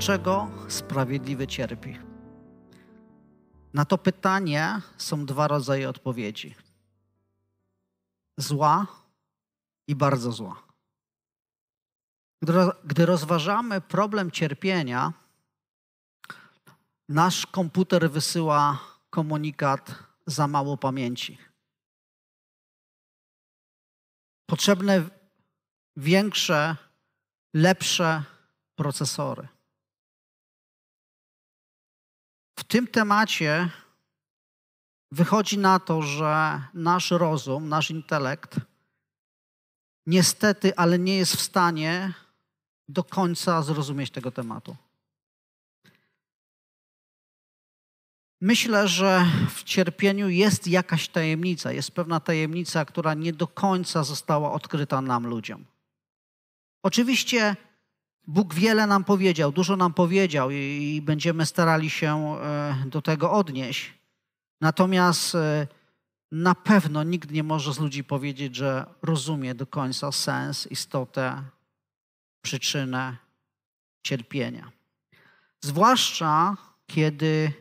Dlaczego sprawiedliwy cierpi? Na to pytanie są dwa rodzaje odpowiedzi. Zła i bardzo zła. Gdy rozważamy problem cierpienia, nasz komputer wysyła komunikat: za mało pamięci. Potrzebne większe, lepsze procesory. W tym temacie wychodzi na to, że nasz rozum, nasz intelekt niestety, ale nie jest w stanie do końca zrozumieć tego tematu. Myślę, że w cierpieniu jest jakaś tajemnica, jest pewna tajemnica, która nie do końca została odkryta nam, ludziom. Oczywiście Bóg wiele nam powiedział, dużo nam powiedział i będziemy starali się do tego odnieść. Natomiast na pewno nikt nie może z ludzi powiedzieć, że rozumie do końca sens, istotę, przyczynę cierpienia. Zwłaszcza kiedy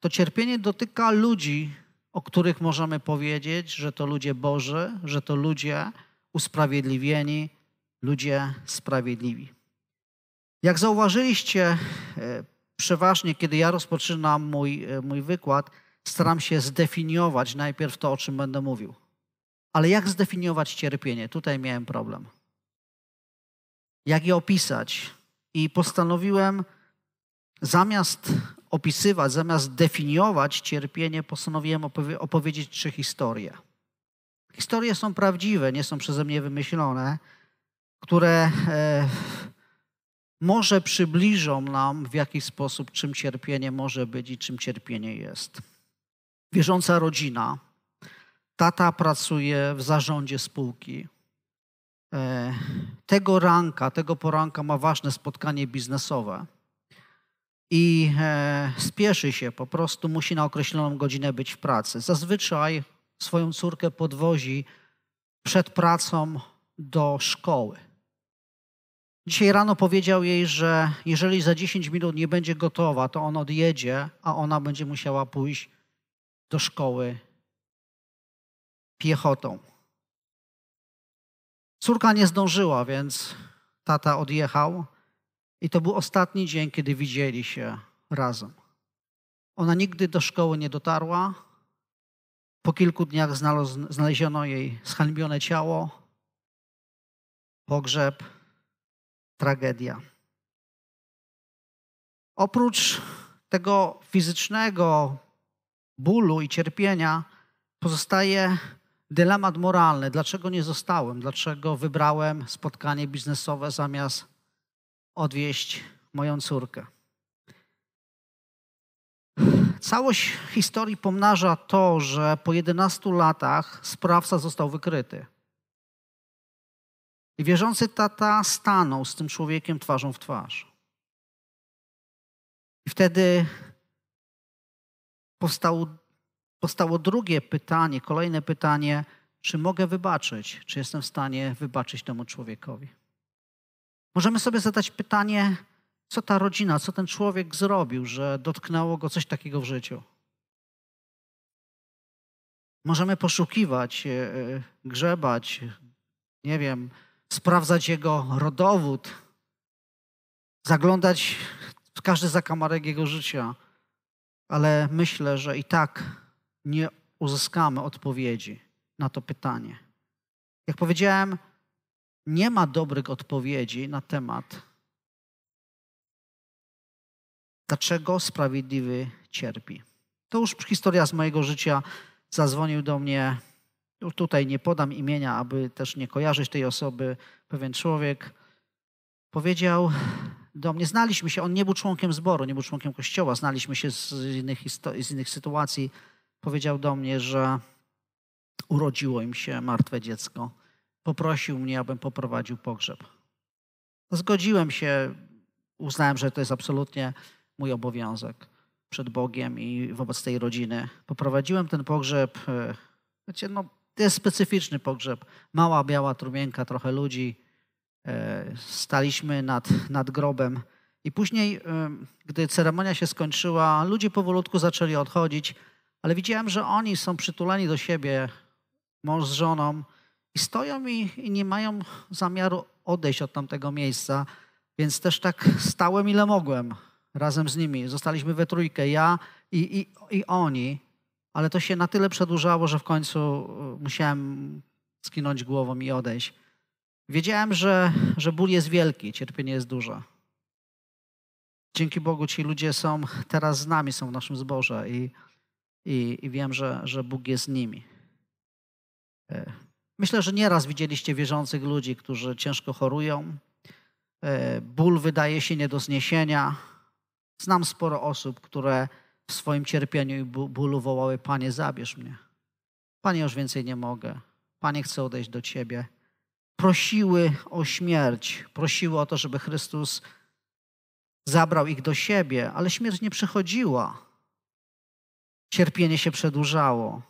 to cierpienie dotyka ludzi, o których możemy powiedzieć, że to ludzie Boży, że to ludzie usprawiedliwieni, ludzie sprawiedliwi. Jak zauważyliście, przeważnie, kiedy ja rozpoczynam mój wykład, staram się zdefiniować najpierw to, o czym będę mówił. Ale jak zdefiniować cierpienie? Tutaj miałem problem. Jak je opisać? I postanowiłem, zamiast opisywać, zamiast definiować cierpienie, postanowiłem opowiedzieć trzy historie. Historie są prawdziwe, nie są przeze mnie wymyślone, które może przybliżą nam w jakiś sposób, czym cierpienie może być i czym cierpienie jest. Wierząca rodzina. Tata pracuje w zarządzie spółki. Tego poranka ma ważne spotkanie biznesowe i spieszy się, po prostu musi na określoną godzinę być w pracy. Zazwyczaj swoją córkę podwozi przed pracą do szkoły. Dzisiaj rano powiedział jej, że jeżeli za 10 minut nie będzie gotowa, to on odjedzie, a ona będzie musiała pójść do szkoły piechotą. Córka nie zdążyła, więc tata odjechał i to był ostatni dzień, kiedy widzieli się razem. Ona nigdy do szkoły nie dotarła. Po kilku dniach znaleziono jej zhańbione ciało, pogrzeb, tragedia. Oprócz tego fizycznego bólu i cierpienia pozostaje dylemat moralny. Dlaczego nie zostałem? Dlaczego wybrałem spotkanie biznesowe zamiast odwieźć moją córkę? Całość historii pomnaża to, że po 11 latach sprawca został wykryty. I wierzący tata stanął z tym człowiekiem twarzą w twarz. I wtedy powstało drugie pytanie, kolejne pytanie: czy mogę wybaczyć? Czy jestem w stanie wybaczyć temu człowiekowi? Możemy sobie zadać pytanie, co ta rodzina, co ten człowiek zrobił, że dotknęło go coś takiego w życiu. Możemy poszukiwać, grzebać, nie wiem, sprawdzać jego rodowód, zaglądać w każdy zakamarek jego życia, ale myślę, że i tak nie uzyskamy odpowiedzi na to pytanie. Jak powiedziałem, nie ma dobrych odpowiedzi na temat, dlaczego sprawiedliwy cierpi. To już historia z mojego życia. Zadzwonił do mnie, tutaj nie podam imienia, aby też nie kojarzyć tej osoby, pewien człowiek powiedział do mnie, znaliśmy się, on nie był członkiem zboru, nie był członkiem kościoła, znaliśmy się z innych sytuacji, powiedział do mnie, że urodziło im się martwe dziecko. Poprosił mnie, abym poprowadził pogrzeb. Zgodziłem się, uznałem, że to jest absolutnie mój obowiązek przed Bogiem i wobec tej rodziny. Poprowadziłem ten pogrzeb, wiecie, no, to jest specyficzny pogrzeb. Mała, biała trumienka, trochę ludzi. Staliśmy nad grobem i I później, gdy ceremonia się skończyła, ludzie powolutku zaczęli odchodzić, ale widziałem, że oni są przytuleni do siebie, mąż z żoną, i stoją i nie mają zamiaru odejść od tamtego miejsca, więc też tak stałem, ile mogłem razem z nimi. Zostaliśmy we trójkę, ja i oni, ale to się na tyle przedłużało, że w końcu musiałem skinąć głową i odejść. Wiedziałem, że ból jest wielki, cierpienie jest duże. Dzięki Bogu ci ludzie są teraz z nami, są w naszym zborze i wiem, że Bóg jest z nimi. Myślę, że nieraz widzieliście wierzących ludzi, którzy ciężko chorują. Ból wydaje się nie do zniesienia. Znam sporo osób, które w swoim cierpieniu i bólu wołały: Panie, zabierz mnie. Panie, już więcej nie mogę. Panie, chcę odejść do Ciebie. Prosiły o śmierć. Prosiły o to, żeby Chrystus zabrał ich do siebie, ale śmierć nie przychodziła. Cierpienie się przedłużało.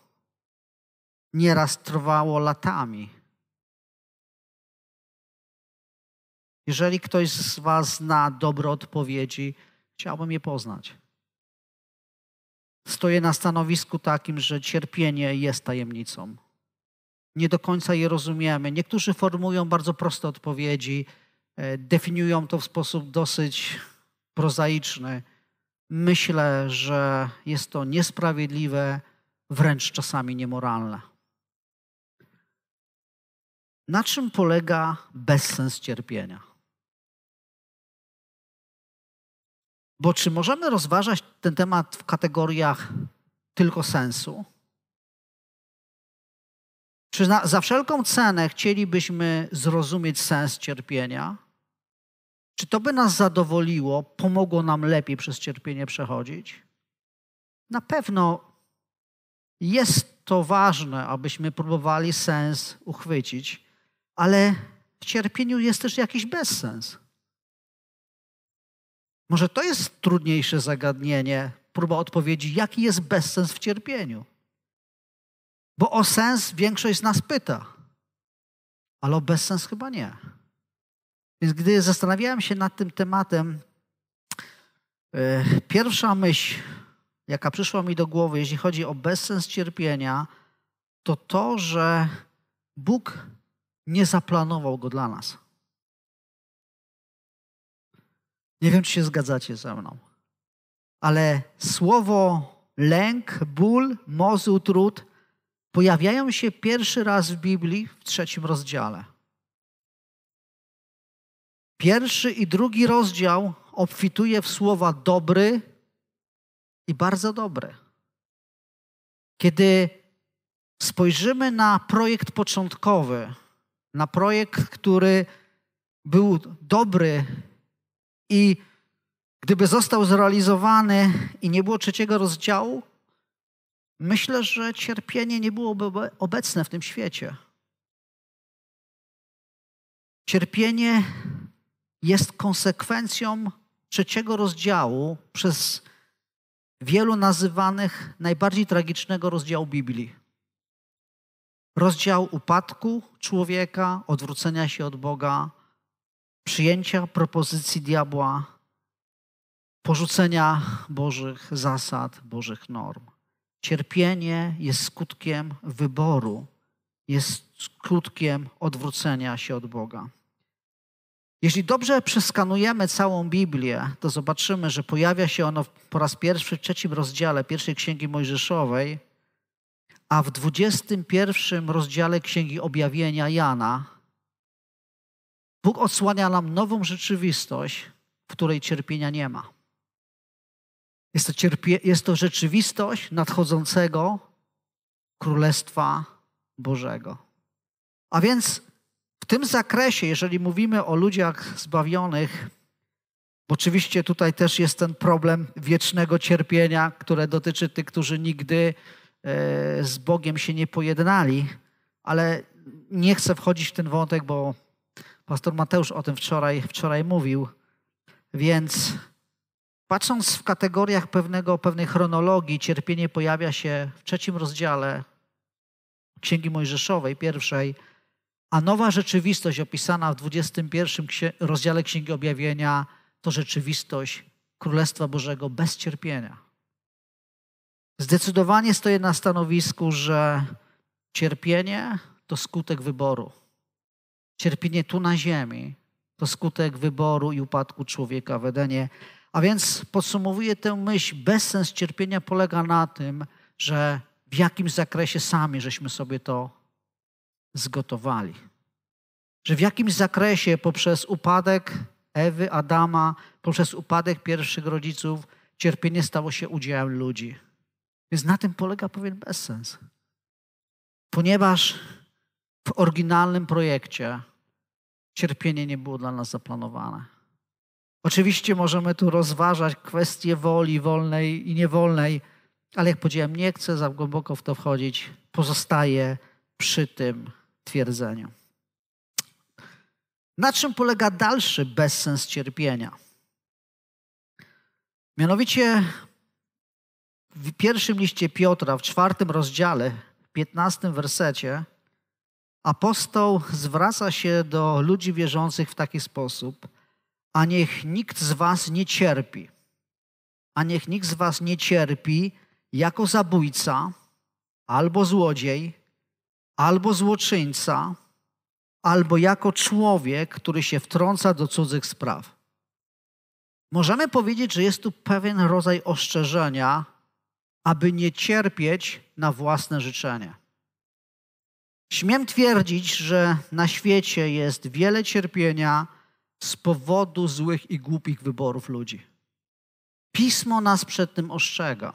Nieraz trwało latami. Jeżeli ktoś z Was zna dobre odpowiedzi, chciałbym je poznać. Stoję na stanowisku takim, że cierpienie jest tajemnicą. Nie do końca je rozumiemy. Niektórzy formują bardzo proste odpowiedzi, definiują to w sposób dosyć prozaiczny. Myślę, że jest to niesprawiedliwe, wręcz czasami niemoralne. Na czym polega bezsens cierpienia? Bo czy możemy rozważać ten temat w kategoriach tylko sensu? Czy za wszelką cenę chcielibyśmy zrozumieć sens cierpienia? Czy to by nas zadowoliło, pomogło nam lepiej przez cierpienie przechodzić? Na pewno jest to ważne, abyśmy próbowali sens uchwycić, ale w cierpieniu jest też jakiś bezsens. Może to jest trudniejsze zagadnienie, próba odpowiedzi, jaki jest bezsens w cierpieniu. Bo o sens większość z nas pyta, ale o bezsens chyba nie. Więc gdy zastanawiałem się nad tym tematem, pierwsza myśl, jaka przyszła mi do głowy, jeśli chodzi o bezsens cierpienia, to to, że Bóg nie zaplanował go dla nas. Nie wiem, czy się zgadzacie ze mną, ale słowo lęk, ból, mozył, trud pojawiają się pierwszy raz w Biblii w 3. rozdziale. Pierwszy i drugi rozdział obfituje w słowa dobry i bardzo dobry. Kiedy spojrzymy na projekt początkowy, na projekt, który był dobry i gdyby został zrealizowany i nie było 3. rozdziału, myślę, że cierpienie nie byłoby obecne w tym świecie. Cierpienie jest konsekwencją 3. rozdziału, przez wielu nazywanych najbardziej tragicznego rozdziału Biblii. Rozdział upadku człowieka, odwrócenia się od Boga, przyjęcia propozycji diabła, porzucenia Bożych zasad, Bożych norm. Cierpienie jest skutkiem wyboru, jest skutkiem odwrócenia się od Boga. Jeśli dobrze przeskanujemy całą Biblię, to zobaczymy, że pojawia się ono po raz pierwszy w 3. rozdziale pierwszej Księgi Mojżeszowej, a w 21. rozdziale Księgi Objawienia Jana Bóg odsłania nam nową rzeczywistość, w której cierpienia nie ma. Jest to rzeczywistość nadchodzącego Królestwa Bożego. A więc w tym zakresie, jeżeli mówimy o ludziach zbawionych, bo oczywiście tutaj też jest ten problem wiecznego cierpienia, które dotyczy tych, którzy nigdy z Bogiem się nie pojednali, ale nie chcę wchodzić w ten wątek, bo pastor Mateusz o tym wczoraj mówił, więc patrząc w kategoriach pewnej chronologii, cierpienie pojawia się w 3. rozdziale Księgi Mojżeszowej, pierwszej, a nowa rzeczywistość opisana w 21. rozdziale Księgi Objawienia to to rzeczywistość Królestwa Bożego bez cierpienia. Zdecydowanie stoję na stanowisku, że cierpienie to skutek wyboru. Cierpienie tu na ziemi to skutek wyboru i upadku człowieka w Edenie. A więc podsumowuję tę myśl, bezsens cierpienia polega na tym, że w jakim zakresie sami żeśmy sobie to zgotowali. Że w jakimś zakresie poprzez upadek Ewy, Adama, poprzez upadek pierwszych rodziców cierpienie stało się udziałem ludzi. Więc na tym polega pewien bezsens. Ponieważ w oryginalnym projekcie cierpienie nie było dla nas zaplanowane. Oczywiście możemy tu rozważać kwestie woli wolnej i niewolnej, ale jak powiedziałem, nie chcę za głęboko w to wchodzić. Pozostaję przy tym twierdzeniu. Na czym polega dalszy bezsens cierpienia? Mianowicie w pierwszym liście Piotra, w 4 rozdziale, 15 wersecie, apostoł zwraca się do ludzi wierzących w taki sposób: a niech nikt z was nie cierpi. A niech nikt z was nie cierpi jako zabójca, albo złodziej, albo złoczyńca, albo jako człowiek, który się wtrąca do cudzych spraw. Możemy powiedzieć, że jest tu pewien rodzaj ostrzeżenia, aby nie cierpieć na własne życzenie. Śmiem twierdzić, że na świecie jest wiele cierpienia z powodu złych i głupich wyborów ludzi. Pismo nas przed tym ostrzega.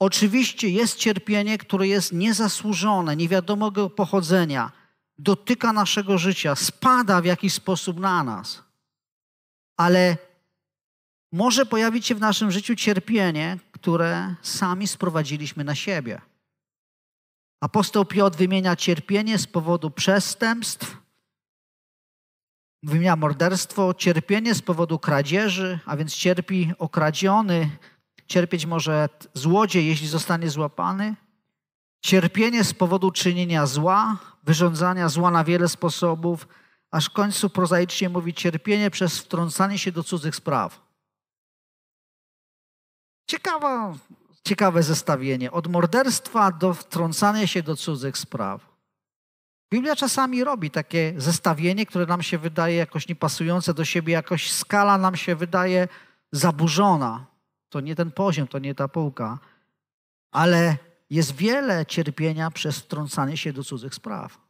Oczywiście jest cierpienie, które jest niezasłużone, nie wiadomego pochodzenia, dotyka naszego życia, spada w jakiś sposób na nas. Ale może pojawić się w naszym życiu cierpienie, które sami sprowadziliśmy na siebie. Apostoł Piotr wymienia cierpienie z powodu przestępstw, wymienia morderstwo, cierpienie z powodu kradzieży, a więc cierpi okradziony, cierpieć może złodziej, jeśli zostanie złapany, cierpienie z powodu czynienia zła, wyrządzania zła na wiele sposobów, aż w końcu prozaicznie mówi cierpienie przez wtrącanie się do cudzych spraw. Ciekawe zestawienie. Od morderstwa do wtrącania się do cudzych spraw. Biblia czasami robi takie zestawienie, które nam się wydaje jakoś niepasujące do siebie, jakoś skala nam się wydaje zaburzona. To nie ten poziom, to nie ta półka. Ale jest wiele cierpienia przez wtrącanie się do cudzych spraw.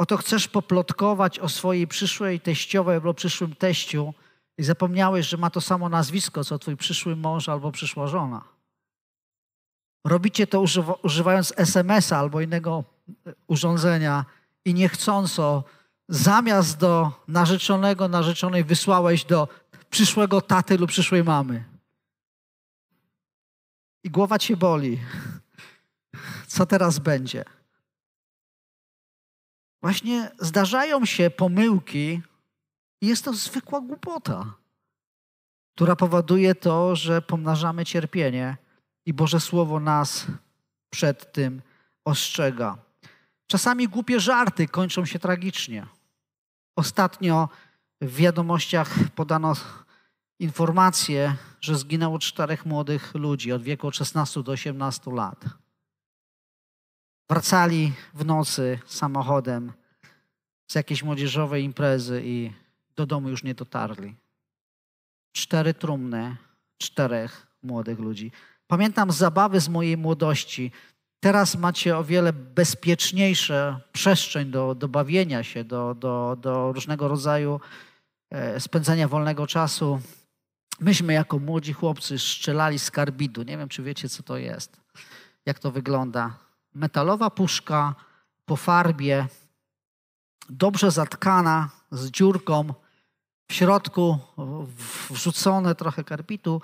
Oto chcesz poplotkować o swojej przyszłej teściowej albo przyszłym teściu i zapomniałeś, że ma to samo nazwisko, co twój przyszły mąż albo przyszła żona. Robicie to używając SMS-a albo innego urządzenia i niechcąco zamiast do narzeczonego, narzeczonej wysłałeś do przyszłego taty lub przyszłej mamy. I głowa cię boli. Co teraz będzie? Właśnie zdarzają się pomyłki i jest to zwykła głupota, która powoduje to, że pomnażamy cierpienie i Boże Słowo nas przed tym ostrzega. Czasami głupie żarty kończą się tragicznie. Ostatnio w wiadomościach podano informację, że zginęło 4 młodych ludzi od wieku od 16 do 18 lat. Wracali w nocy samochodem z jakiejś młodzieżowej imprezy i do domu już nie dotarli. 4 trumny 4 młodych ludzi. Pamiętam zabawy z mojej młodości. Teraz macie o wiele bezpieczniejsze przestrzeń do bawienia się, do różnego rodzaju spędzania wolnego czasu. Myśmy jako młodzi chłopcy strzelali z karbidu. Nie wiem, czy wiecie, co to jest, jak to wygląda. Metalowa puszka po farbie, dobrze zatkana, z dziurką. W środku wrzucone trochę karbidu.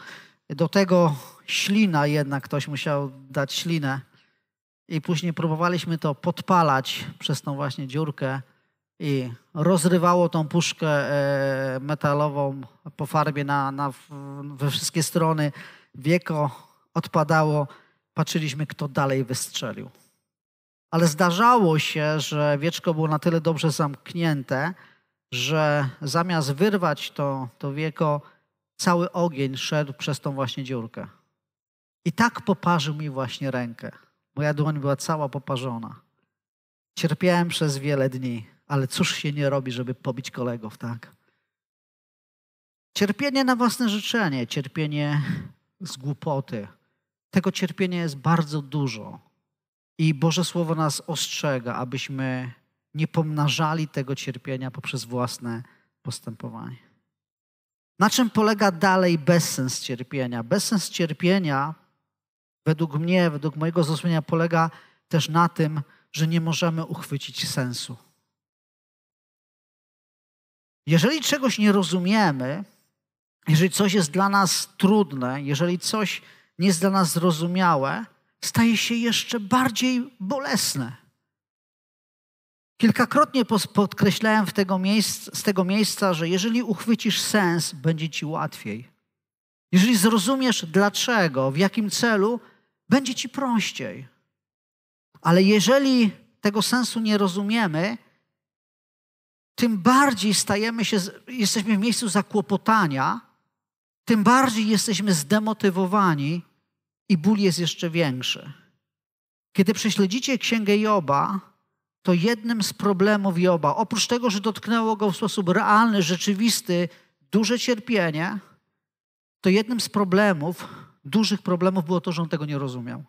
Do tego ślina jednak, ktoś musiał dać ślinę. I później próbowaliśmy to podpalać przez tą właśnie dziurkę i rozrywało tą puszkę metalową po farbie we wszystkie strony. Wieko odpadało, patrzyliśmy, kto dalej wystrzelił. Ale zdarzało się, że wieczko było na tyle dobrze zamknięte, że zamiast wyrwać to wieko, cały ogień szedł przez tą właśnie dziurkę. I tak poparzył mi właśnie rękę. Moja dłoń była cała poparzona. Cierpiałem przez wiele dni, ale cóż się nie robi, żeby pobić kolegów, tak? Cierpienie na własne życzenie, cierpienie z głupoty. Tego cierpienia jest bardzo dużo. I Boże Słowo nas ostrzega, abyśmy nie pomnażali tego cierpienia poprzez własne postępowanie. Na czym polega dalej bezsens cierpienia? Bezsens cierpienia, według mnie, według mojego zrozumienia, polega też na tym, że nie możemy uchwycić sensu. Jeżeli czegoś nie rozumiemy, jeżeli coś jest dla nas trudne, jeżeli coś nie jest dla nas zrozumiałe, staje się jeszcze bardziej bolesne. Kilkakrotnie podkreślałem z tego miejsca, że jeżeli uchwycisz sens, będzie ci łatwiej. Jeżeli zrozumiesz dlaczego, w jakim celu, będzie ci prościej. Ale jeżeli tego sensu nie rozumiemy, tym bardziej jesteśmy w miejscu zakłopotania, tym bardziej jesteśmy zdemotywowani i ból jest jeszcze większy. Kiedy prześledzicie Księgę Joba, to jednym z problemów Joba, oprócz tego, że dotknęło go w sposób realny, rzeczywisty, duże cierpienie, to jednym z problemów, dużych problemów było to, że on tego nie rozumiał.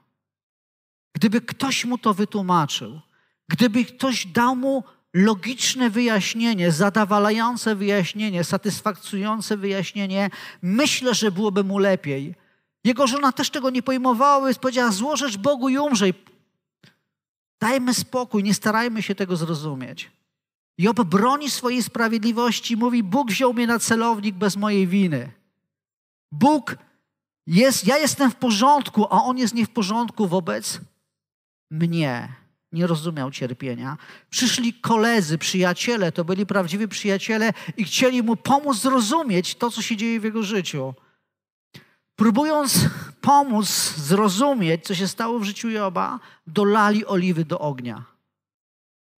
Gdyby ktoś mu to wytłumaczył, gdyby ktoś dał mu logiczne wyjaśnienie, zadowalające wyjaśnienie, satysfakcjonujące wyjaśnienie, myślę, że byłoby mu lepiej. Jego żona też tego nie pojmowała, więc powiedziała: złożesz Bogu i umrzej. Dajmy spokój, nie starajmy się tego zrozumieć. Job broni swojej sprawiedliwości, mówi: Bóg wziął mnie na celownik bez mojej winy. Bóg jest, ja jestem w porządku, a on jest nie w porządku wobec mnie. Nie rozumiał cierpienia. Przyszli koledzy, przyjaciele, to byli prawdziwi przyjaciele i chcieli mu pomóc zrozumieć to, co się dzieje w jego życiu. Próbując pomóc zrozumieć, co się stało w życiu Joba, dolali oliwy do ognia.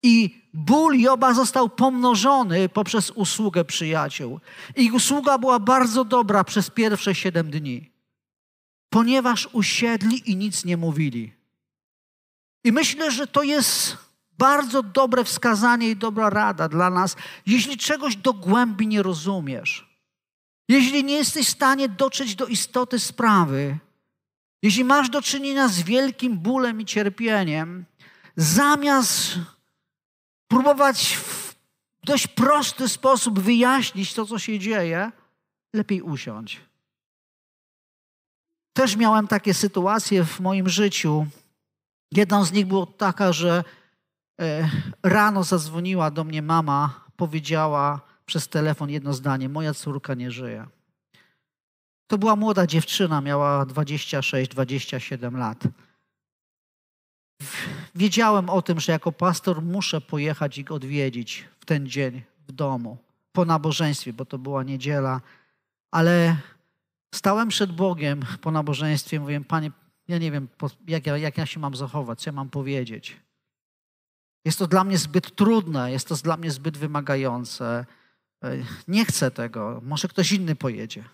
I ból Joba został pomnożony poprzez usługę przyjaciół. Ich usługa była bardzo dobra przez pierwsze 7 dni, ponieważ usiedli i nic nie mówili. I myślę, że to jest bardzo dobre wskazanie i dobra rada dla nas, jeśli czegoś do głębi nie rozumiesz. Jeśli nie jesteś w stanie dotrzeć do istoty sprawy, jeśli masz do czynienia z wielkim bólem i cierpieniem, zamiast próbować w dość prosty sposób wyjaśnić to, co się dzieje, lepiej usiądź. Też miałem takie sytuacje w moim życiu. Jedną z nich była taka, że rano zadzwoniła do mnie mama, powiedziała przez telefon jedno zdanie: moja córka nie żyje. To była młoda dziewczyna, miała 26-27 lat. Wiedziałem o tym, że jako pastor muszę pojechać ich odwiedzić w ten dzień w domu, po nabożeństwie, bo to była niedziela. Ale stałem przed Bogiem po nabożeństwie i mówiłem: Panie, ja nie wiem, jak ja się mam zachować, co ja mam powiedzieć. Jest to dla mnie zbyt trudne, jest to dla mnie zbyt wymagające. Nie chcę tego, może ktoś inny pojedzie.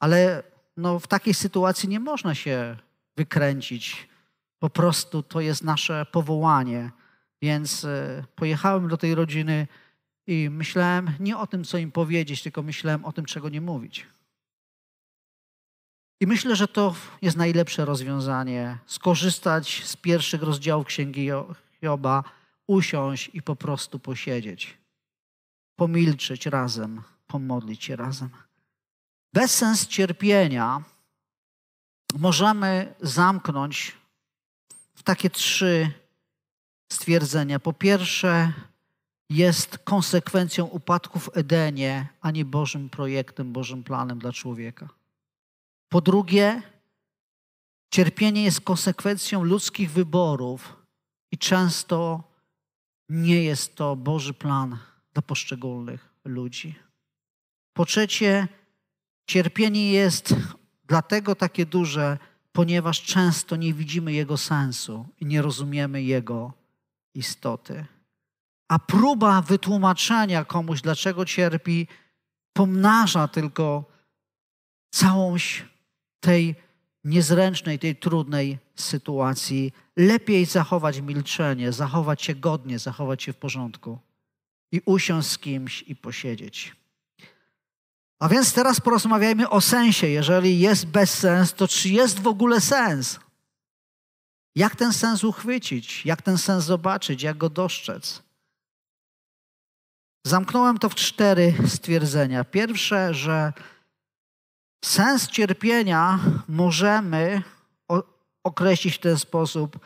Ale w takiej sytuacji nie można się wykręcić. Po prostu to jest nasze powołanie. Więc pojechałem do tej rodziny i myślałem nie o tym, co im powiedzieć, tylko myślałem o tym, czego nie mówić. I myślę, że to jest najlepsze rozwiązanie. Skorzystać z pierwszych rozdziałów Księgi Joba, usiąść i po prostu posiedzieć. Pomilczeć razem, pomodlić się razem. Bezsens cierpienia możemy zamknąć w takie 3 stwierdzenia. Po pierwsze, jest konsekwencją upadku w Edenie, a nie Bożym projektem, Bożym planem dla człowieka. Po drugie, cierpienie jest konsekwencją ludzkich wyborów i często nie jest to Boży plan dla poszczególnych ludzi. Po trzecie, cierpienie jest dlatego takie duże, ponieważ często nie widzimy jego sensu i nie rozumiemy jego istoty. A próba wytłumaczenia komuś, dlaczego cierpi, pomnaża tylko całą tej niezręcznej, tej trudnej sytuacji. Lepiej zachować milczenie, zachować się godnie, zachować się w porządku i usiąść z kimś i posiedzieć. A więc teraz porozmawiajmy o sensie. Jeżeli jest bezsens, to czy jest w ogóle sens? Jak ten sens uchwycić? Jak ten sens zobaczyć? Jak go dostrzec? Zamknąłem to w 4 stwierdzenia. Pierwsze, że sens cierpienia możemy określić w ten sposób.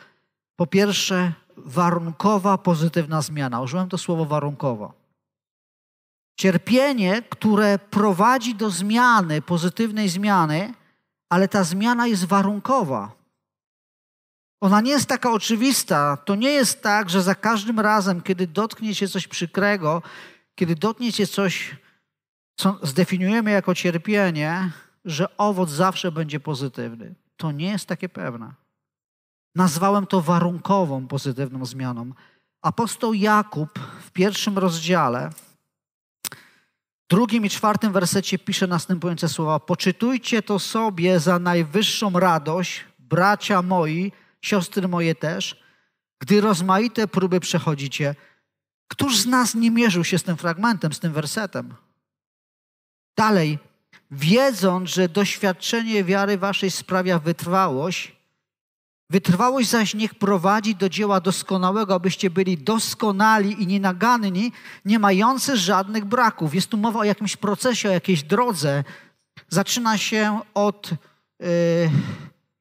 Po pierwsze, warunkowa, pozytywna zmiana. Użyłem to słowo warunkowo. Cierpienie, które prowadzi do zmiany, pozytywnej zmiany, ale ta zmiana jest warunkowa. Ona nie jest taka oczywista. To nie jest tak, że za każdym razem, kiedy dotknie się coś przykrego, kiedy dotknie się coś, co zdefiniujemy jako cierpienie, że owoc zawsze będzie pozytywny. To nie jest takie pewne. Nazwałem to warunkową, pozytywną zmianą. Apostoł Jakub w 1 rozdziale, drugim i 4 wersecie pisze następujące słowa. Poczytujcie to sobie za najwyższą radość, bracia moi, siostry moje też, gdy rozmaite próby przechodzicie. Któż z nas nie mierzył się z tym fragmentem, z tym wersetem? Dalej, wiedząc, że doświadczenie wiary waszej sprawia wytrwałość, wytrwałość zaś niech prowadzi do dzieła doskonałego, abyście byli doskonali i nienaganni, nie mający żadnych braków. Jest tu mowa o jakimś procesie, o jakiejś drodze. Zaczyna się od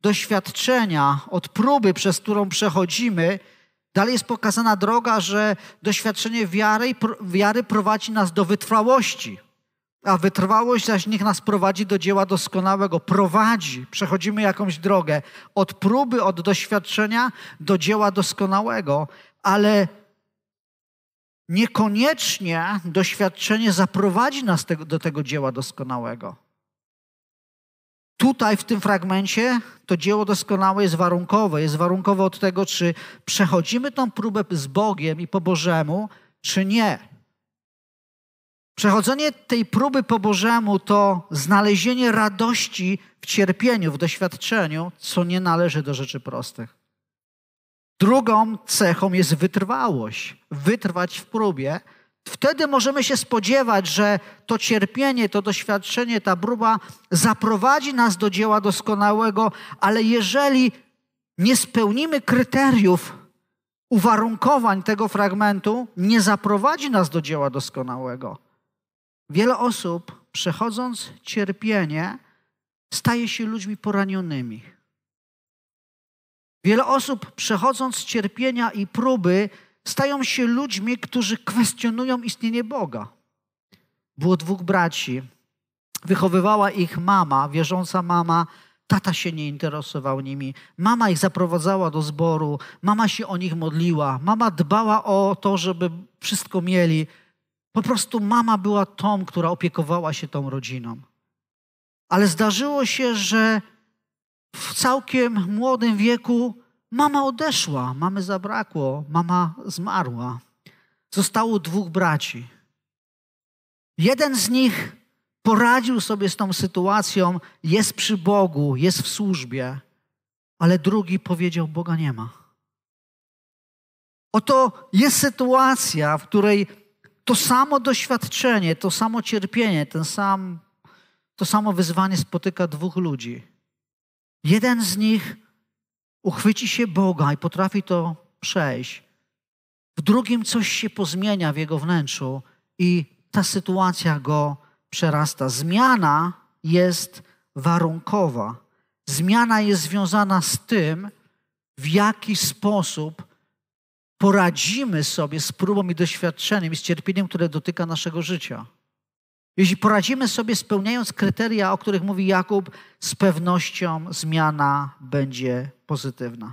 doświadczenia, od próby, przez którą przechodzimy. Dalej jest pokazana droga, że doświadczenie wiary prowadzi nas do wytrwałości. A wytrwałość zaś niech nas prowadzi do dzieła doskonałego. Prowadzi, przechodzimy jakąś drogę od próby, od doświadczenia do dzieła doskonałego, ale niekoniecznie doświadczenie zaprowadzi nas do tego dzieła doskonałego. Tutaj w tym fragmencie to dzieło doskonałe jest warunkowe od tego, czy przechodzimy tą próbę z Bogiem i po Bożemu, czy nie. Przechodzenie tej próby po Bożemu to znalezienie radości w cierpieniu, w doświadczeniu, co nie należy do rzeczy prostych. Drugą cechą jest wytrwałość. Wytrwać w próbie. Wtedy możemy się spodziewać, że to cierpienie, to doświadczenie, ta próba zaprowadzi nas do dzieła doskonałego, ale jeżeli nie spełnimy kryteriów uwarunkowań tego fragmentu, nie zaprowadzi nas do dzieła doskonałego. Wiele osób, przechodząc cierpienie, staje się ludźmi poranionymi. Wiele osób, przechodząc cierpienia i próby, stają się ludźmi, którzy kwestionują istnienie Boga. Było 2 braci. Wychowywała ich mama, wierząca mama. Tata się nie interesował nimi. Mama ich zaprowadzała do zboru. Mama się o nich modliła. Mama dbała o to, żeby wszystko mieli. Po prostu mama była tą, która opiekowała się tą rodziną. Ale zdarzyło się, że w całkiem młodym wieku mama odeszła, mamy zabrakło, mama zmarła. Zostało 2 braci. Jeden z nich poradził sobie z tą sytuacją, jest przy Bogu, jest w służbie, ale drugi powiedział, Boga nie ma. Oto jest sytuacja, w której to samo doświadczenie, to samo cierpienie, to samo wyzwanie spotyka 2 ludzi. Jeden z nich uchwyci się Boga i potrafi to przejść. W drugim coś się pozmienia w jego wnętrzu i ta sytuacja go przerasta. Zmiana jest warunkowa. Zmiana jest związana z tym, w jaki sposób poradzimy sobie z próbą i doświadczeniem i z cierpieniem, które dotyka naszego życia. Jeśli poradzimy sobie spełniając kryteria, o których mówi Jakub, z pewnością zmiana będzie pozytywna.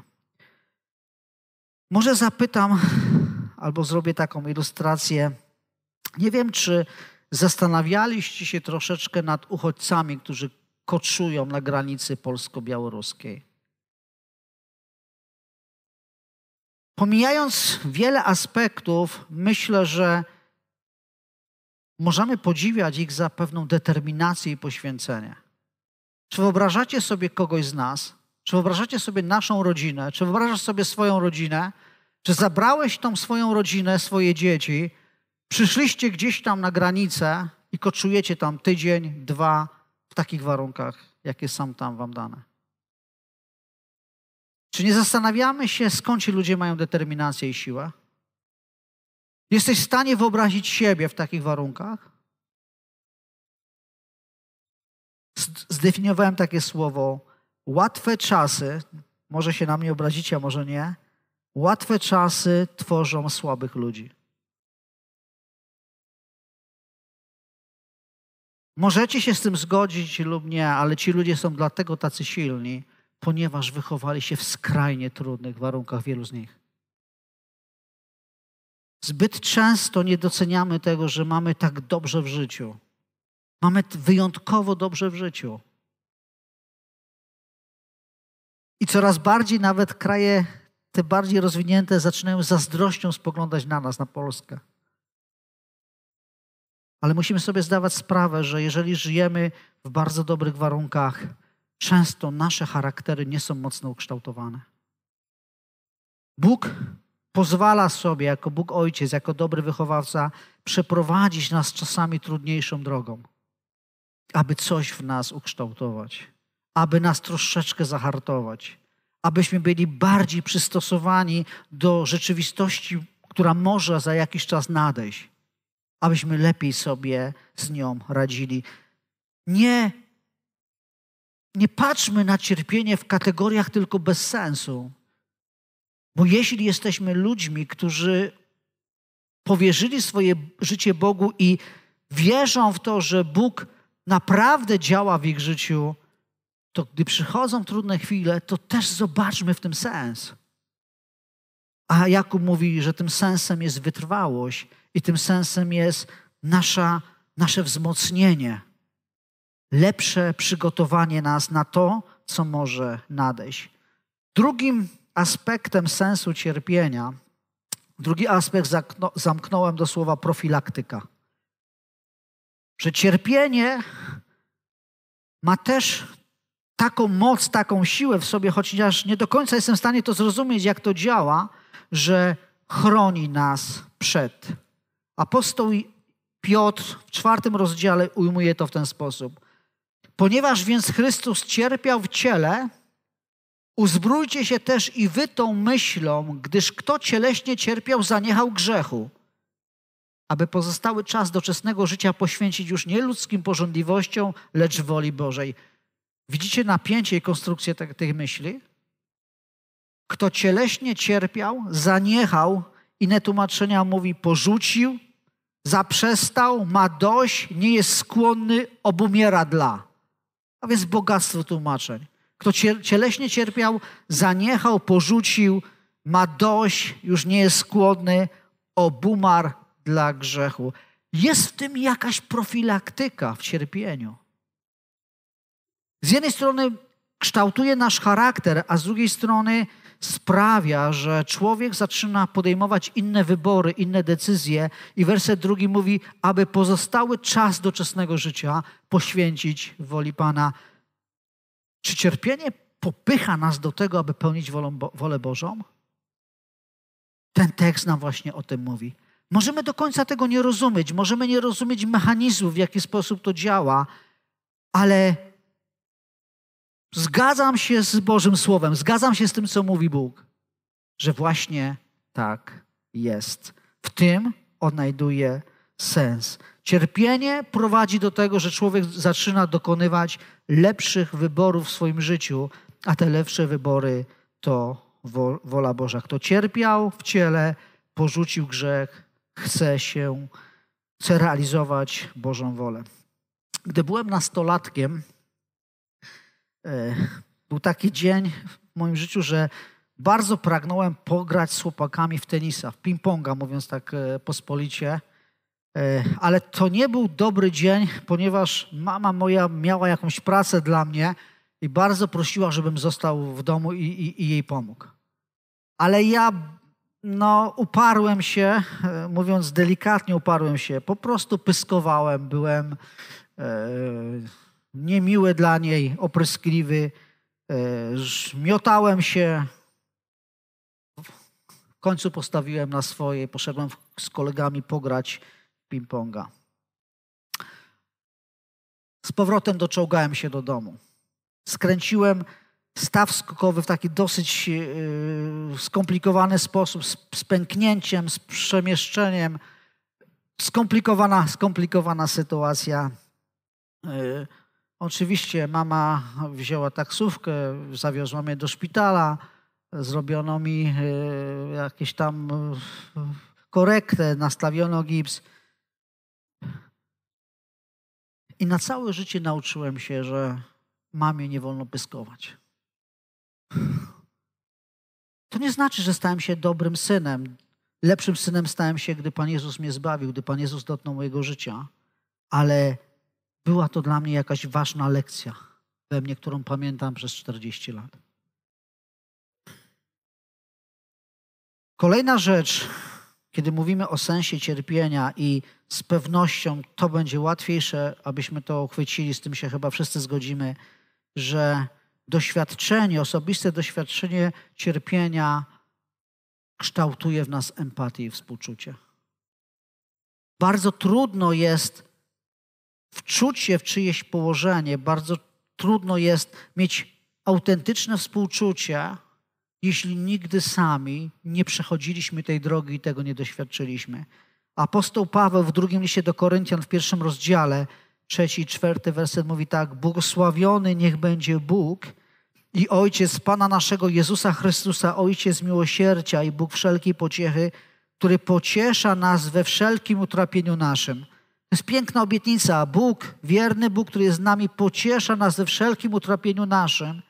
Może zapytam, albo zrobię taką ilustrację. Nie wiem, czy zastanawialiście się troszeczkę nad uchodźcami, którzy koczują na granicy polsko-białoruskiej. Pomijając wiele aspektów, myślę, że możemy podziwiać ich za pewną determinację i poświęcenie. Czy wyobrażacie sobie kogoś z nas? Czy wyobrażacie sobie naszą rodzinę? Czy wyobrażasz sobie swoją rodzinę? Czy zabrałeś tą swoją rodzinę, swoje dzieci, przyszliście gdzieś tam na granicę i koczujecie tam tydzień, dwa w takich warunkach, jakie są tam wam dane? Czy nie zastanawiamy się, skąd ci ludzie mają determinację i siłę? Jesteś w stanie wyobrazić siebie w takich warunkach? Zdefiniowałem takie słowo. Łatwe czasy, może się na mnie obrazicie, a może nie, łatwe czasy tworzą słabych ludzi. Możecie się z tym zgodzić lub nie, ale ci ludzie są dlatego tacy silni, ponieważ wychowali się w skrajnie trudnych warunkach, wielu z nich. Zbyt często nie doceniamy tego, że mamy tak dobrze w życiu. Mamy wyjątkowo dobrze w życiu. I coraz bardziej nawet kraje te bardziej rozwinięte zaczynają z zazdrością spoglądać na nas, na Polskę. Ale musimy sobie zdawać sprawę, że jeżeli żyjemy w bardzo dobrych warunkach, często nasze charaktery nie są mocno ukształtowane. Bóg pozwala sobie, jako Bóg Ojciec, jako dobry wychowawca, przeprowadzić nas czasami trudniejszą drogą, aby coś w nas ukształtować, aby nas troszeczkę zahartować, abyśmy byli bardziej przystosowani do rzeczywistości, która może za jakiś czas nadejść, abyśmy lepiej sobie z nią radzili. Nie patrzmy na cierpienie w kategoriach tylko bez sensu, bo jeśli jesteśmy ludźmi, którzy powierzyli swoje życie Bogu i wierzą w to, że Bóg naprawdę działa w ich życiu, to gdy przychodzą trudne chwile, to też zobaczmy w tym sens. A Jakub mówi, że tym sensem jest wytrwałość i tym sensem jest nasze wzmocnienie, lepsze przygotowanie nas na to, co może nadejść. Drugim aspektem sensu cierpienia, drugi aspekt zamknąłem do słowa profilaktyka. Że cierpienie ma też taką moc, taką siłę w sobie, chociaż nie do końca jestem w stanie to zrozumieć, jak to działa, że chroni nas przed. Apostoł Piotr w 4 rozdziale ujmuje to w ten sposób. Ponieważ więc Chrystus cierpiał w ciele, uzbrójcie się też i wy tą myślą, gdyż kto cieleśnie cierpiał, zaniechał grzechu, aby pozostały czas doczesnego życia poświęcić już nie ludzkim pożądliwościom, lecz woli Bożej. Widzicie napięcie i konstrukcję tej myśli? Kto cieleśnie cierpiał, zaniechał, inne tłumaczenia mówi porzucił, zaprzestał, ma dość, nie jest skłonny, obumiera dla. A więc bogactwo tłumaczeń. Kto cieleśnie cierpiał, zaniechał, porzucił, ma dość, już nie jest skłonny, obumarł dla grzechu. Jest w tym jakaś profilaktyka w cierpieniu. Z jednej strony kształtuje nasz charakter, a z drugiej strony sprawia, że człowiek zaczyna podejmować inne wybory, inne decyzje i werset 2 mówi, aby pozostały czas doczesnego życia poświęcić woli Pana. Czy cierpienie popycha nas do tego, aby pełnić wolę Bożą? Ten tekst nam właśnie o tym mówi. Możemy do końca tego nie rozumieć, możemy nie rozumieć mechanizmów, w jaki sposób to działa, ale zgadzam się z Bożym Słowem, zgadzam się z tym, co mówi Bóg, że właśnie tak jest. W tym odnajduje sens. Cierpienie prowadzi do tego, że człowiek zaczyna dokonywać lepszych wyborów w swoim życiu, a te lepsze wybory to wola Boża. Kto cierpiał w ciele, porzucił grzech, chce realizować Bożą wolę. Gdy byłem nastolatkiem, był taki dzień w moim życiu, że bardzo pragnąłem pograć z chłopakami w tenisa, w ping-ponga, mówiąc tak pospolicie. Ale to nie był dobry dzień, ponieważ mama moja miała jakąś pracę dla mnie i bardzo prosiła, żebym został w domu i jej pomógł. Ale ja No uparłem się, mówiąc delikatnie uparłem się, po prostu pyskowałem, byłem niemiły dla niej, opryskliwy, miotałem się. W końcu postawiłem na swoje i poszedłem z kolegami pograć ping-ponga. Z powrotem doczołgałem się do domu. Skręciłem staw skokowy w taki dosyć skomplikowany sposób, z pęknięciem, z przemieszczeniem. Skomplikowana sytuacja. Oczywiście mama wzięła taksówkę, zawiozła mnie do szpitala, zrobiono mi jakieś tam korektę, nastawiono gips. I na całe życie nauczyłem się, że mamie nie wolno pyskować. To nie znaczy, że stałem się dobrym synem. Lepszym synem stałem się, gdy Pan Jezus mnie zbawił, gdy Pan Jezus dotknął mojego życia. Ale była to dla mnie jakaś ważna lekcja we mnie, którą pamiętam przez 40 lat. Kolejna rzecz, kiedy mówimy o sensie cierpienia i z pewnością to będzie łatwiejsze, abyśmy to uchwycili, z tym się chyba wszyscy zgodzimy, że doświadczenie, osobiste doświadczenie cierpienia kształtuje w nas empatię i współczucie. Bardzo trudno jest wczuć się w czyjeś położenie, bardzo trudno jest mieć autentyczne współczucie, jeśli nigdy sami nie przechodziliśmy tej drogi i tego nie doświadczyliśmy. Apostoł Paweł w drugim liście do Koryntian w 1. rozdziale, 3. i 4. werset mówi tak: błogosławiony niech będzie Bóg i Ojciec Pana naszego Jezusa Chrystusa, Ojciec miłosierdzia i Bóg wszelkiej pociechy, który pociesza nas we wszelkim utrapieniu naszym. To jest piękna obietnica. Bóg, wierny Bóg, który jest z nami, pociesza nas we wszelkim utrapieniu naszym.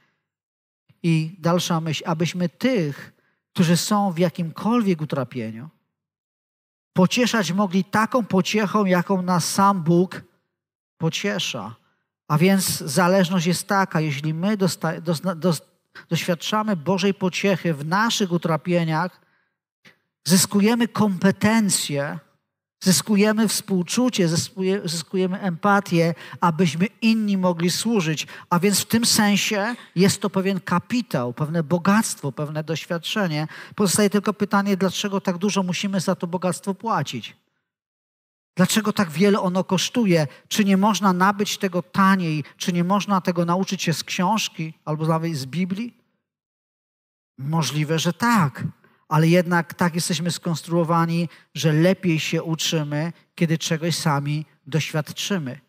I dalsza myśl, abyśmy tych, którzy są w jakimkolwiek utrapieniu, pocieszać mogli taką pociechą, jaką nas sam Bóg pociesza. A więc zależność jest taka, jeśli my doświadczamy Bożej pociechy w naszych utrapieniach, zyskujemy kompetencje, zyskujemy współczucie, zyskujemy empatię, abyśmy inni mogli służyć. A więc w tym sensie jest to pewien kapitał, pewne bogactwo, pewne doświadczenie. Pozostaje tylko pytanie, dlaczego tak dużo musimy za to bogactwo płacić? Dlaczego tak wiele ono kosztuje? Czy nie można nabyć tego taniej? Czy nie można tego nauczyć się z książki albo nawet z Biblii? Możliwe, że tak. Ale jednak tak jesteśmy skonstruowani, że lepiej się uczymy, kiedy czegoś sami doświadczymy.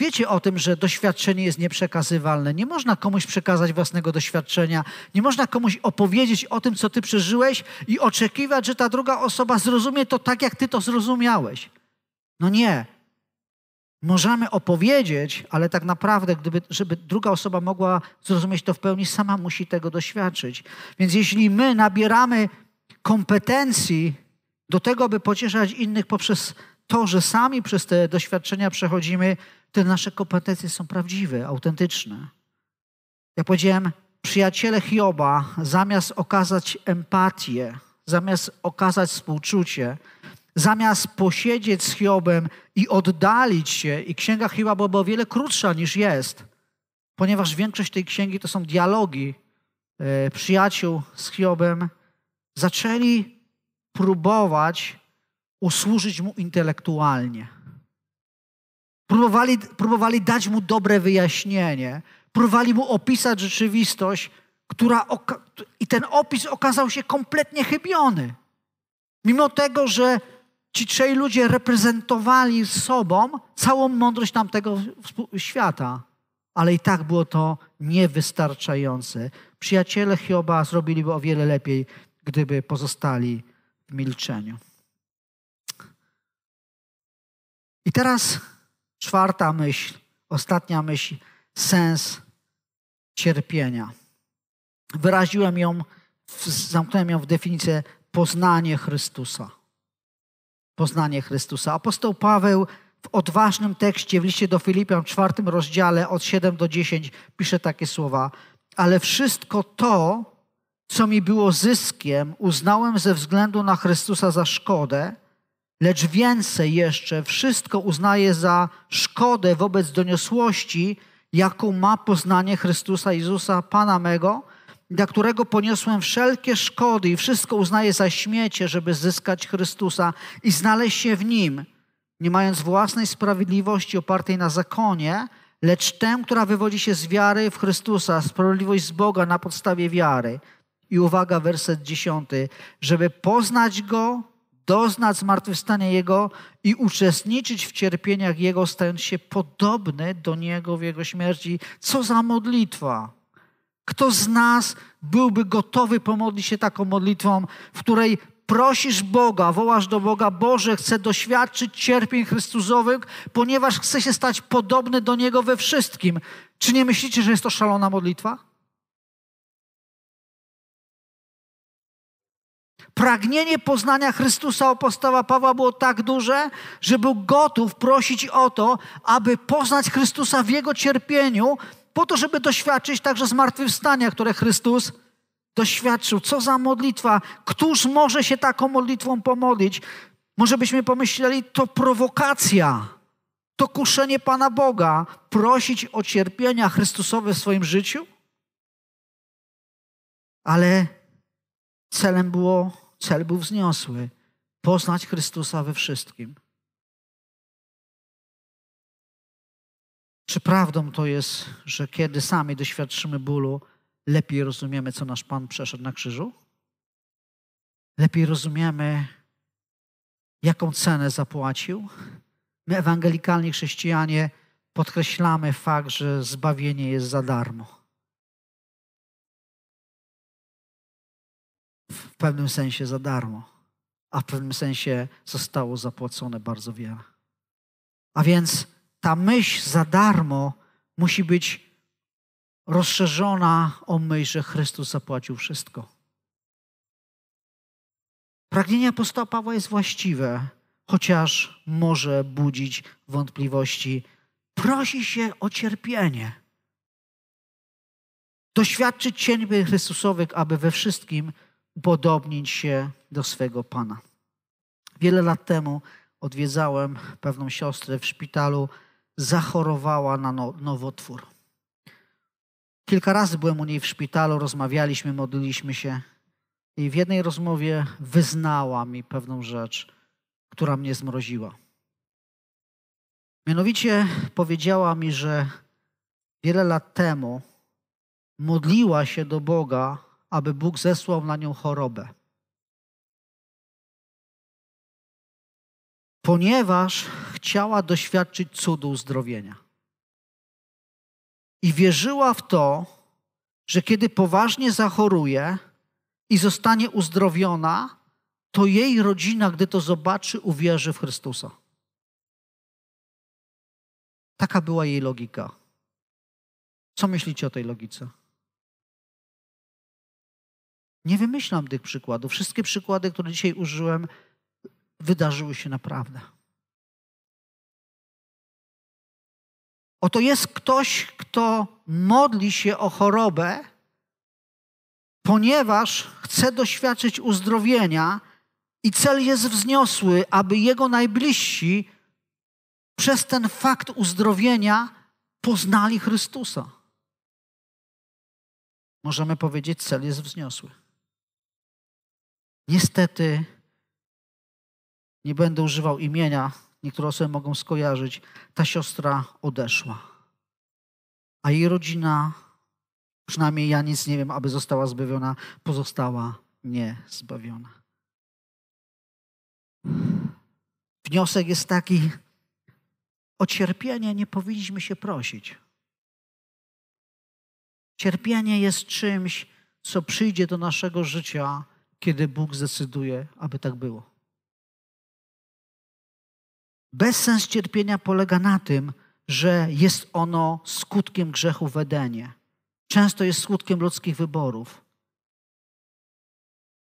Wiecie o tym, że doświadczenie jest nieprzekazywalne. Nie można komuś przekazać własnego doświadczenia. Nie można komuś opowiedzieć o tym, co ty przeżyłeś i oczekiwać, że ta druga osoba zrozumie to tak, jak ty to zrozumiałeś. No nie. Możemy opowiedzieć, ale tak naprawdę, żeby druga osoba mogła zrozumieć to w pełni, sama musi tego doświadczyć. Więc jeśli my nabieramy kompetencji do tego, by pocieszać innych poprzez to, że sami przez te doświadczenia przechodzimy, te nasze kompetencje są prawdziwe, autentyczne. Ja powiedziałem, przyjaciele Hioba, zamiast okazać empatię, zamiast okazać współczucie, zamiast posiedzieć z Hiobem i oddalić się, i księga Hioba była o wiele krótsza niż jest, ponieważ większość tej księgi to są dialogi przyjaciół z Hiobem, zaczęli próbować usłużyć mu intelektualnie. Próbowali dać mu dobre wyjaśnienie, próbowali mu opisać rzeczywistość, i ten opis okazał się kompletnie chybiony. Mimo tego, że ci trzej ludzie reprezentowali sobą całą mądrość tamtego świata. Ale i tak było to niewystarczające. Przyjaciele Hioba zrobiliby o wiele lepiej, gdyby pozostali w milczeniu. I teraz 4. myśl, ostatnia myśl, sens cierpienia. Wyraziłem ją, zamknąłem ją w definicję: poznanie Chrystusa. Poznanie Chrystusa. Apostoł Paweł w odważnym tekście w liście do Filipian w 4. rozdziale od 7 do 10 pisze takie słowa: ale wszystko to, co mi było zyskiem, uznałem ze względu na Chrystusa za szkodę, lecz więcej jeszcze, wszystko uznaję za szkodę wobec doniosłości, jaką ma poznanie Chrystusa Jezusa, Pana mego, dla którego poniosłem wszelkie szkody i wszystko uznaję za śmiecie, żeby zyskać Chrystusa i znaleźć się w Nim, nie mając własnej sprawiedliwości opartej na zakonie, lecz tę, która wywodzi się z wiary w Chrystusa, sprawiedliwość z Boga na podstawie wiary. I uwaga, werset 10. Żeby poznać Go, doznać zmartwychwstania Jego i uczestniczyć w cierpieniach Jego, stając się podobny do Niego w Jego śmierci. Co za modlitwa! Kto z nas byłby gotowy pomodlić się taką modlitwą, w której prosisz Boga, wołasz do Boga: Boże, chcę doświadczyć cierpień Chrystusowych, ponieważ chcę się stać podobny do Niego we wszystkim. Czy nie myślicie, że jest to szalona modlitwa? Pragnienie poznania Chrystusa apostoła Pawła było tak duże, że był gotów prosić o to, aby poznać Chrystusa w Jego cierpieniu, po to, żeby doświadczyć także zmartwychwstania, które Chrystus doświadczył. Co za modlitwa! Któż może się taką modlitwą pomodlić? Może byśmy pomyśleli, to prowokacja, to kuszenie Pana Boga, prosić o cierpienia Chrystusowe w swoim życiu? Ale cel był wzniosły. Poznać Chrystusa we wszystkim. Czy prawdą to jest, że kiedy sami doświadczymy bólu, lepiej rozumiemy, co nasz Pan przeszedł na krzyżu? Lepiej rozumiemy, jaką cenę zapłacił? My, ewangelikalni chrześcijanie, podkreślamy fakt, że zbawienie jest za darmo. W pewnym sensie za darmo, a w pewnym sensie zostało zapłacone bardzo wiele. A więc ta myśl za darmo musi być rozszerzona o myśl, że Chrystus zapłacił wszystko. Pragnienie apostoła Pawła jest właściwe, chociaż może budzić wątpliwości. Prosi się o cierpienie. Doświadczyć cierpień Chrystusowych, aby we wszystkim upodobnić się do swego Pana. Wiele lat temu odwiedzałem pewną siostrę w szpitalu. Zachorowała na nowotwór. Kilka razy byłem u niej w szpitalu, rozmawialiśmy, modliliśmy się i w jednej rozmowie wyznała mi pewną rzecz, która mnie zmroziła. Mianowicie powiedziała mi, że wiele lat temu modliła się do Boga, aby Bóg zesłał na nią chorobę. Ponieważ chciała doświadczyć cudu uzdrowienia. I wierzyła w to, że kiedy poważnie zachoruje i zostanie uzdrowiona, to jej rodzina, gdy to zobaczy, uwierzy w Chrystusa. Taka była jej logika. Co myślicie o tej logice? Nie wymyślam tych przykładów. Wszystkie przykłady, które dzisiaj użyłem, wydarzyły się naprawdę. Oto jest ktoś, kto modli się o chorobę, ponieważ chce doświadczyć uzdrowienia i cel jest wzniosły, aby jego najbliżsi przez ten fakt uzdrowienia poznali Chrystusa. Możemy powiedzieć, cel jest wzniosły. Niestety, nie będę używał imienia, niektóre osoby mogą skojarzyć, ta siostra odeszła. A jej rodzina, przynajmniej ja nic nie wiem, aby została zbawiona, pozostała niezbawiona. Wniosek jest taki, o cierpienie nie powinniśmy się prosić. Cierpienie jest czymś, co przyjdzie do naszego życia, kiedy Bóg zdecyduje, aby tak było. Bezsens cierpienia polega na tym, że jest ono skutkiem grzechu w Edenie. Często jest skutkiem ludzkich wyborów.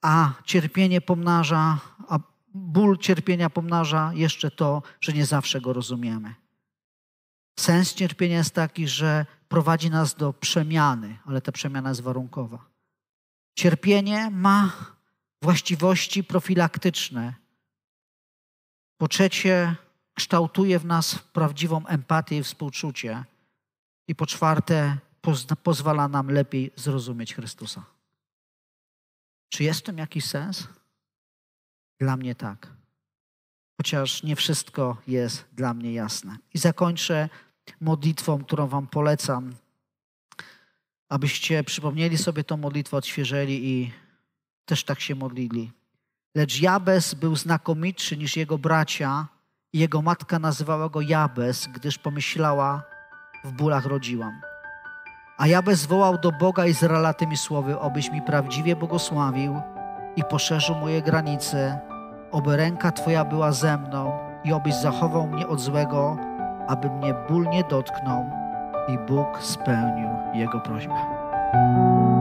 A cierpienie pomnaża, a ból cierpienia pomnaża jeszcze to, że nie zawsze go rozumiemy. Sens cierpienia jest taki, że prowadzi nas do przemiany, ale ta przemiana jest warunkowa. Cierpienie ma właściwości profilaktyczne. Po trzecie, kształtuje w nas prawdziwą empatię i współczucie. I po czwarte, pozwala nam lepiej zrozumieć Chrystusa. Czy jest w tym jakiś sens? Dla mnie tak. Chociaż nie wszystko jest dla mnie jasne. I zakończę modlitwą, którą wam polecam, abyście przypomnieli sobie tą modlitwę, odświeżeli i też tak się modlili. Lecz Jabez był znakomitszy niż jego bracia i jego matka nazywała go Jabez, gdyż pomyślała, w bólach rodziłam. A Jabez wołał do Boga Izraela tymi słowy, obyś mi prawdziwie błogosławił i poszerzył moje granice, oby ręka Twoja była ze mną i obyś zachował mnie od złego, aby mnie ból nie dotknął. I Bóg spełnił jego prośbę.